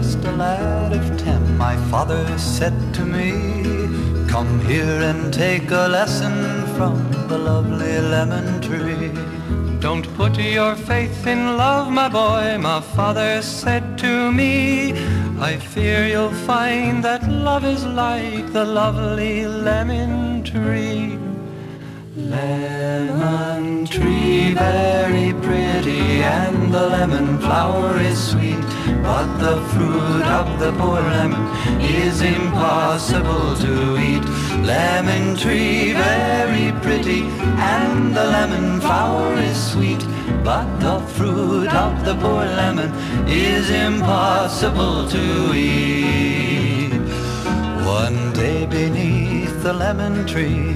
just a lad of 10, my father said to me, come here and take a lesson from the lovely lemon tree. Don't put your faith in love, my boy, my father said to me. I fear you'll find that love is like the lovely lemon tree. Lemon tree, very pretty, and the lemon flower is sweet, but the fruit of the poor lemon is impossible to eat. Lemon tree, very pretty, and the lemon flower is sweet, but the fruit of the poor lemon is impossible to eat. One day beneath the lemon tree,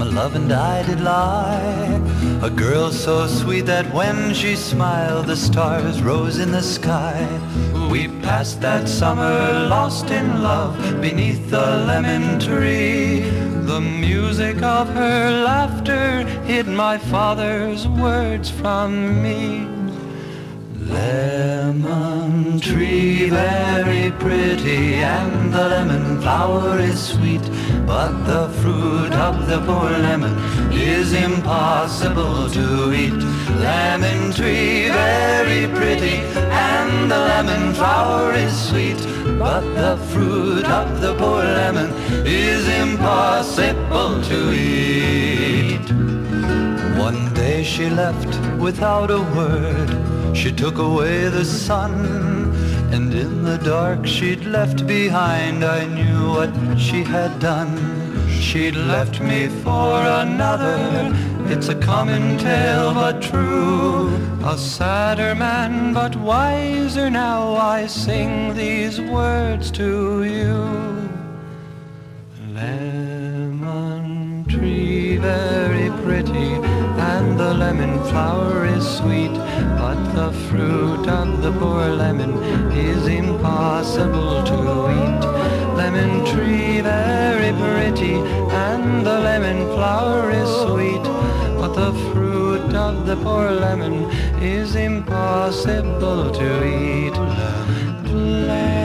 my love and I did lie, a girl so sweet that when she smiled, the stars rose in the sky. We passed that summer lost in love beneath the lemon tree. The music of her laughter hid my father's words from me. Lemon tree, very pretty, and the lemon flower is sweet, but the fruit of the poor lemon is impossible to eat. Lemon tree, very pretty, and the lemon flower is sweet, but the fruit of the poor lemon is impossible to eat. One day she left without a word, she took away the sun, and in the dark she'd left behind, I knew what she had done. She'd left me for another, it's a common tale but true. A sadder man but wiser now, I sing these words to you. Lemon tree, very pretty, and the lemon flower is sweet, but the fruit of the poor lemon is impossible to eat. Lemon tree, very pretty, and the lemon flower is sweet, but the fruit of the poor lemon is impossible to eat.